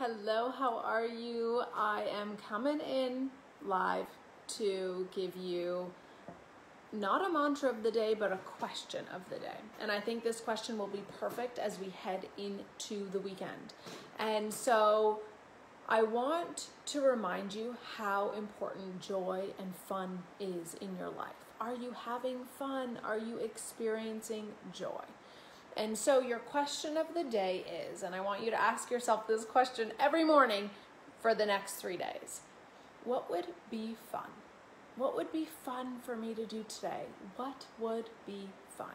Hello, how are you? I am coming in live to give you not a mantra of the day, but a question of the day. And I think this question will be perfect as we head into the weekend. And so I want to remind you how important joy and fun is in your life. Are you having fun? Are you experiencing joy? And so your question of the day is, and I want you to ask yourself this question every morning for the next 3 days. What would be fun? What would be fun for me to do today? What would be fun?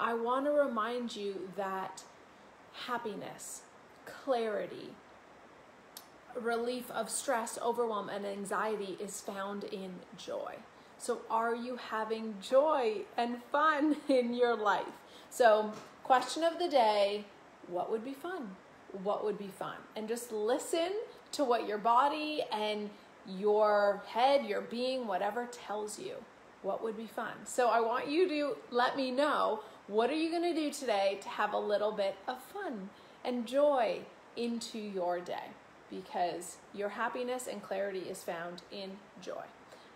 I want to remind you that happiness, clarity, relief of stress, overwhelm, and anxiety is found in joy. So are you having joy and fun in your life? So question of the day, what would be fun? What would be fun? And just listen to what your body and your head, your being, whatever tells you what would be fun. So I want you to let me know, what are you going to do today to have a little bit of fun and joy into your day? Because your happiness and clarity is found in joy.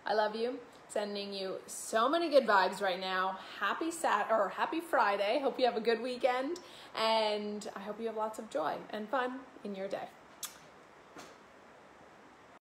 I love you. Sending you so many good vibes right now. Happy Friday. Hope you have a good weekend. And I hope you have lots of joy and fun in your day.